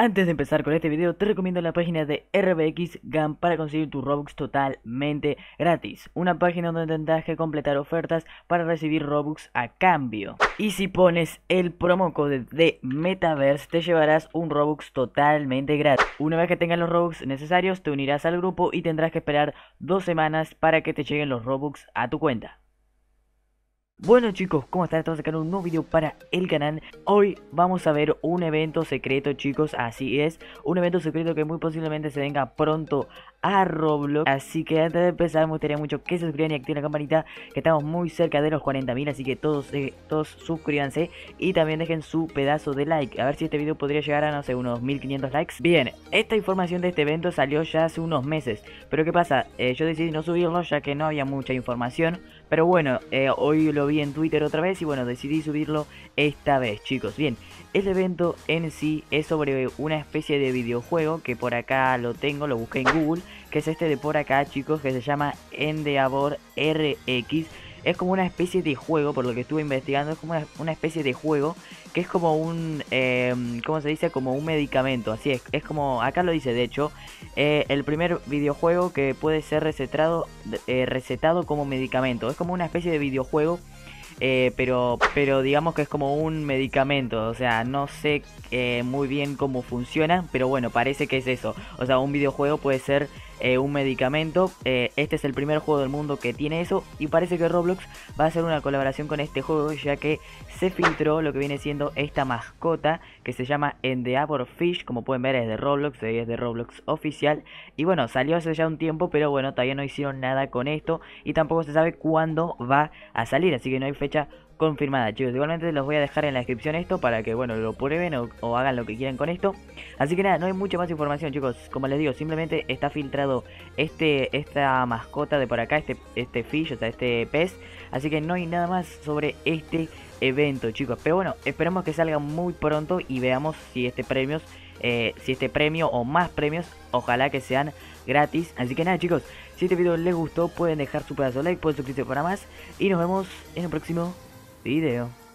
Antes de empezar con este video te recomiendo la página de RBX GAM para conseguir tu Robux totalmente gratis. Una página donde tendrás que completar ofertas para recibir Robux a cambio. Y si pones el promo code de Metaverse te llevarás un Robux totalmente gratis. Una vez que tengas los Robux necesarios te unirás al grupo y tendrás que esperar 2 semanas para que te lleguen los Robux a tu cuenta. Bueno chicos, ¿cómo están? Estamos sacando un nuevo video para el canal. Hoy vamos a ver un evento secreto chicos, así es. Un evento secreto que muy posiblemente se venga pronto a Roblox. Así que antes de empezar me gustaría mucho que se suscriban y activen la campanita, que estamos muy cerca de los 40.000. Así que todos suscríbanse y también dejen su pedazo de like. A ver si este video podría llegar a, no sé, unos 1500 likes. Bien, esta información de este evento salió ya hace unos meses. Pero ¿qué pasa? Yo decidí no subirlo ya que no había mucha información. Pero bueno, hoy lo vi en Twitter otra vez y bueno, decidí subirlo esta vez chicos. Bien, el evento en sí es sobre una especie de videojuego que por acá lo tengo, lo busqué en Google, que es este de por acá chicos, que se llama Endeavor RX. Es como una especie de juego, por lo que estuve investigando, es como una especie de juego que es como un, ¿cómo se dice? Como un medicamento, así es como, acá lo dice de hecho, el primer videojuego que puede ser recetado como medicamento. Es como una especie de videojuego, pero digamos que es como un medicamento, o sea, no sé muy bien cómo funciona, pero bueno, parece que es eso. O sea, un videojuego puede ser un medicamento. Este es el primer juego del mundo que tiene eso y parece que Roblox va a hacer una colaboración con este juego, ya que se filtró lo que viene siendo esta mascota que se llama Endeavor Fish. Como pueden ver es de Roblox, es de Roblox oficial y bueno, salió hace ya un tiempo, pero bueno, todavía no hicieron nada con esto y tampoco se sabe cuándo va a salir, así que no hay fecha confirmada chicos. Igualmente los voy a dejar en la descripción esto para que bueno, lo prueben o hagan lo que quieran con esto. Así que nada, no hay mucha más información chicos. Como les digo, simplemente está filtrado esta mascota de por acá, este fish, o sea este pez. Así que no hay nada más sobre este evento chicos. Pero bueno, esperemos que salga muy pronto y veamos si este premio o más premios, ojalá que sean gratis. Así que nada chicos, si este video les gustó pueden dejar su pedazo de like, pueden suscribirse para más y nos vemos en el próximo video.